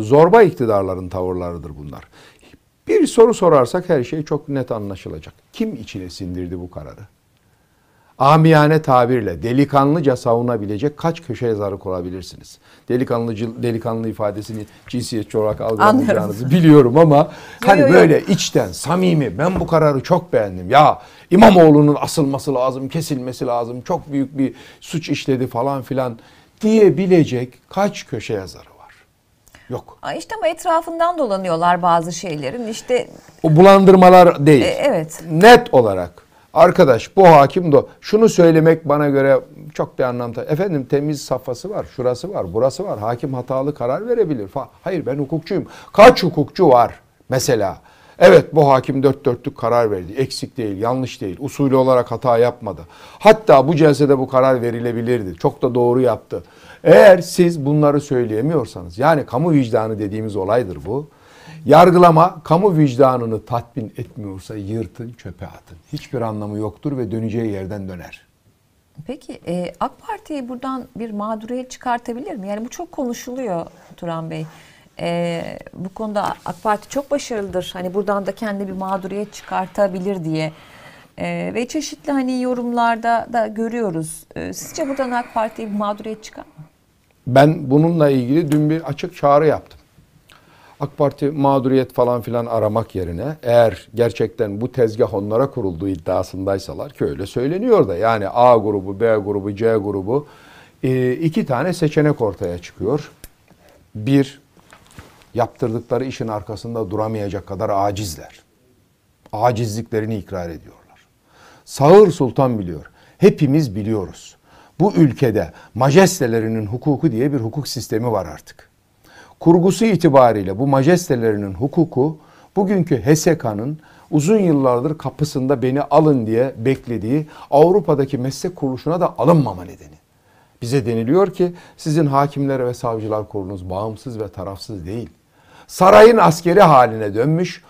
zorba iktidarların tavırlarıdır bunlar. Bir soru sorarsak her şey çok net anlaşılacak. Kim içine sindirdi bu kararı? Amiyane tabirle delikanlıca savunabilecek kaç köşe yazarı kurabilirsiniz? Delikanlı ifadesini cinsiyetçi olarak algılamayacağınızı biliyorum ama hani böyle içten, samimi, ben bu kararı çok beğendim. Ya İmamoğlu'nun asılması lazım, kesilmesi lazım, çok büyük bir suç işledi falan filan diyebilecek kaç köşe yazarı? Yok. İşte ama etrafından dolanıyorlar bazı şeylerin işte. O bulandırmalar değil. Evet. Net olarak arkadaş bu hakim de şunu söylemek bana göre çok bir anlamda. Efendim temiz safhası var, şurası var, burası var. Hakim hatalı karar verebilir. Hayır ben hukukçuyum. Kaç hukukçu var mesela? Evet bu hakim dört dörtlük karar verdi. Eksik değil, yanlış değil. Usulü olarak hata yapmadı. Hatta bu celsede bu karar verilebilirdi. Çok da doğru yaptı. Eğer siz bunları söyleyemiyorsanız, yani kamu vicdanı dediğimiz olaydır bu. Yargılama kamu vicdanını tatmin etmiyorsa yırtın, çöpe atın. Hiçbir anlamı yoktur ve döneceği yerden döner. Peki AK Parti'yi buradan bir mağduriyet çıkartabilir mi? Yani bu çok konuşuluyor Turan Bey. Bu konuda AK Parti çok başarılıdır. Hani buradan da kendi bir mağduriyet çıkartabilir diye. Ve çeşitli hani yorumlarda da görüyoruz. Sizce buradan AK Parti'ye bir mağduriyet çıkar mı? Ben bununla ilgili dün bir açık çağrı yaptım. AK Parti mağduriyet falan filan aramak yerine eğer gerçekten bu tezgah onlara kurulduğu iddiasındaysalar ki öyle söyleniyor da yani A grubu, B grubu, C grubu iki tane seçenek ortaya çıkıyor. Bir, yaptırdıkları işin arkasında duramayacak kadar acizler. Acizliklerini ikrar ediyorlar. Sağır Sultan biliyor. Hepimiz biliyoruz. Bu ülkede majestelerinin hukuku diye bir hukuk sistemi var artık. Kurgusu itibariyle bu majestelerinin hukuku bugünkü HSK'nın uzun yıllardır kapısında beni alın diye beklediği Avrupa'daki meslek kuruluşuna da alınmama nedeni. Bize deniliyor ki sizin hakimler ve savcılar kurulunuz bağımsız ve tarafsız değil. Sarayın askeri haline dönmüş,